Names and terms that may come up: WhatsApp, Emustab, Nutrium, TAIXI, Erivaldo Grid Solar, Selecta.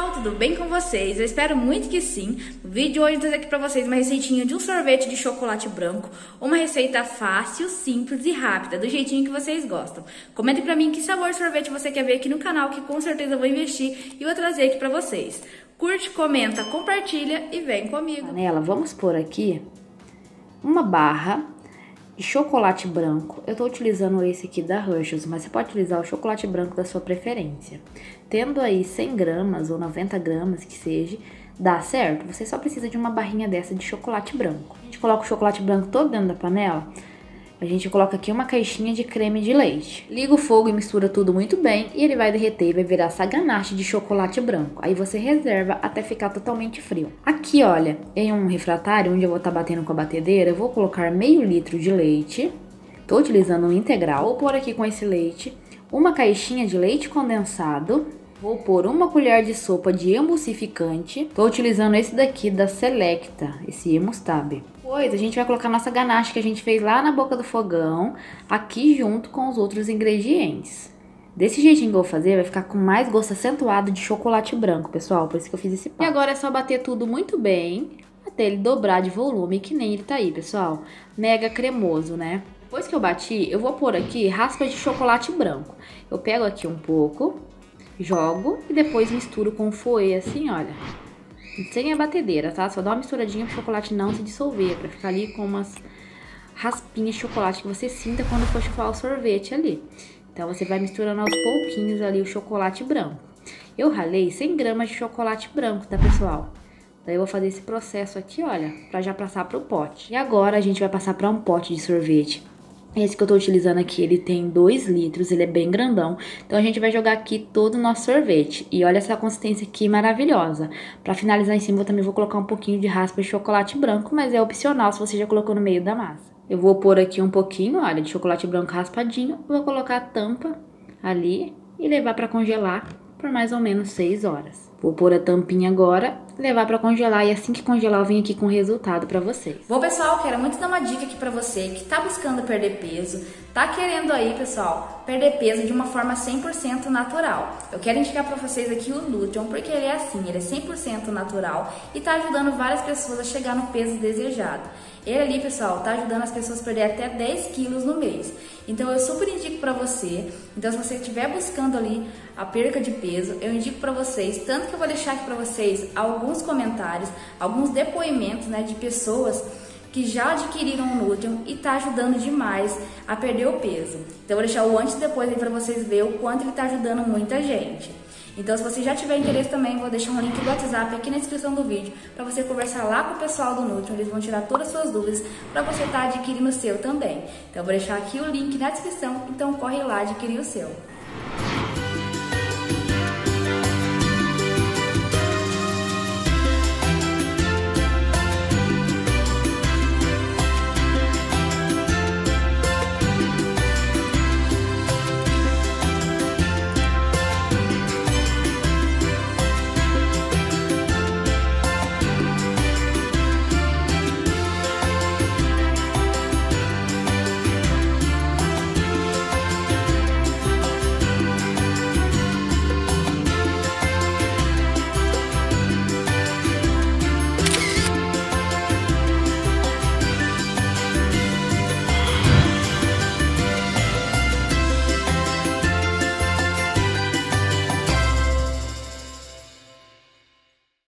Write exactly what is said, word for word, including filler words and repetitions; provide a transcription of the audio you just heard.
pessoal, tudo bem com vocês? Eu espero muito que sim. No vídeo de hoje eu trazer aqui pra vocês uma receitinha de um sorvete de chocolate branco. Uma receita fácil, simples e rápida, do jeitinho que vocês gostam. Comentem pra mim que sabor de sorvete você quer ver aqui no canal, que com certeza eu vou investir e vou trazer aqui pra vocês. Curte, comenta, compartilha e vem comigo. Panela, vamos pôr aqui uma barra de chocolate branco. Eu tô utilizando esse aqui da Rush, mas você pode utilizar o chocolate branco da sua preferência. Tendo aí cem gramas ou noventa gramas que seja, dá certo. Você só precisa de uma barrinha dessa de chocolate branco. A gente coloca o chocolate branco todo dentro da panela. A gente coloca aqui uma caixinha de creme de leite. Liga o fogo e mistura tudo muito bem e ele vai derreter e vai virar essa ganache de chocolate branco. Aí você reserva até ficar totalmente frio. Aqui, olha, em um refratário, onde eu vou estar batendo com a batedeira, eu vou colocar meio litro de leite. Tô utilizando um integral. Vou pôr aqui com esse leite uma caixinha de leite condensado. Vou pôr uma colher de sopa de emulsificante. Tô utilizando esse daqui da Selecta, esse Emustab. Depois a gente vai colocar nossa ganache que a gente fez lá na boca do fogão, aqui junto com os outros ingredientes. Desse jeitinho que eu vou fazer, vai ficar com mais gosto acentuado de chocolate branco, pessoal. Por isso que eu fiz esse passo. E agora é só bater tudo muito bem, até ele dobrar de volume, que nem ele tá aí, pessoal. Mega cremoso, né? Depois que eu bati, eu vou pôr aqui raspa de chocolate branco. Eu pego aqui um pouco, jogo e depois misturo com o fouet, assim, olha. Sem a batedeira, tá? Só dá uma misturadinha pro chocolate não se dissolver, pra ficar ali com umas raspinhas de chocolate que você sinta quando for chupar o sorvete ali. Então você vai misturando aos pouquinhos ali o chocolate branco. Eu ralei cem gramas de chocolate branco, tá, pessoal? Daí eu vou fazer esse processo aqui, olha, pra já passar pro pote. E agora a gente vai passar pra um pote de sorvete. Esse que eu tô utilizando aqui, ele tem dois litros, ele é bem grandão. Então a gente vai jogar aqui todo o nosso sorvete. E olha essa consistência aqui maravilhosa. Pra finalizar em cima eu também vou colocar um pouquinho de raspa de chocolate branco, mas é opcional se você já colocou no meio da massa. Eu vou pôr aqui um pouquinho, olha, de chocolate branco raspadinho. Vou colocar a tampa ali e levar pra congelar por mais ou menos seis horas. Vou pôr a tampinha agora, levar pra congelar e assim que congelar eu vim aqui com o resultado pra vocês. Bom, pessoal, quero muito dar uma dica aqui pra você que tá buscando perder peso, tá querendo aí, pessoal, perder peso de uma forma cem por cento natural. Eu quero indicar pra vocês aqui o Nutrium, porque ele é assim, ele é cem por cento natural e tá ajudando várias pessoas a chegar no peso desejado. Ele ali, pessoal, tá ajudando as pessoas a perder até dez quilos no mês. Então eu super indico pra você. Então se você estiver buscando ali a perca de peso, eu indico pra vocês, tanto que eu vou deixar aqui pra vocês alguns comentários, alguns depoimentos, né, de pessoas que já adquiriram o Nutrium e tá ajudando demais a perder o peso. Então eu vou deixar o antes e depois aí pra vocês verem o quanto ele tá ajudando muita gente. Então se você já tiver interesse também, vou deixar um link do WhatsApp aqui na descrição do vídeo para você conversar lá com o pessoal do Nutrium, eles vão tirar todas as suas dúvidas para você estar tá adquirindo o seu também. Então eu vou deixar aqui o link na descrição, então corre lá adquirir o seu.